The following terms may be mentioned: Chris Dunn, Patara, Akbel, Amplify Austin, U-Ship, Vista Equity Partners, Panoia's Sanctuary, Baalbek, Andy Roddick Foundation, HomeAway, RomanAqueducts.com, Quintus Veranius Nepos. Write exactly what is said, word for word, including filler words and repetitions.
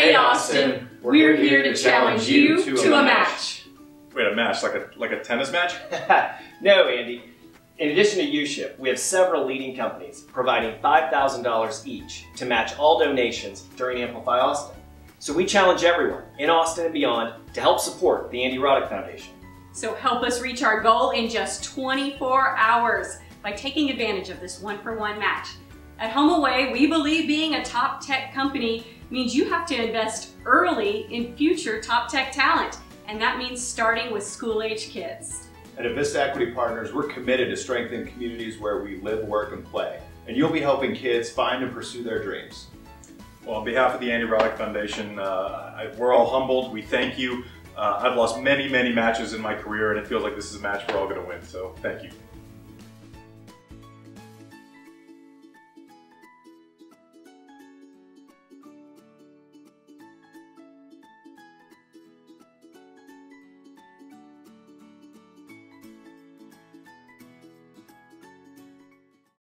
Hey Austin, we're here to challenge you to a match. Wait, a match? Like a, like a tennis match? No, Andy. In addition to U-Ship, we have several leading companies providing five thousand dollars each to match all donations during Amplify Austin. So we challenge everyone in Austin and beyond to help support the Andy Roddick Foundation. So help us reach our goal in just twenty-four hours by taking advantage of this one-for-one match. At HomeAway, we believe being a top tech company means you have to invest early in future top tech talent, and that means starting with school-age kids. And at Vista Equity Partners, we're committed to strengthening communities where we live, work, and play, and you'll be helping kids find and pursue their dreams. Well, on behalf of the Andy Roddick Foundation, uh, I, we're all humbled. We thank you. Uh, I've lost many, many matches in my career, and it feels like this is a match we're all going to win, so thank you.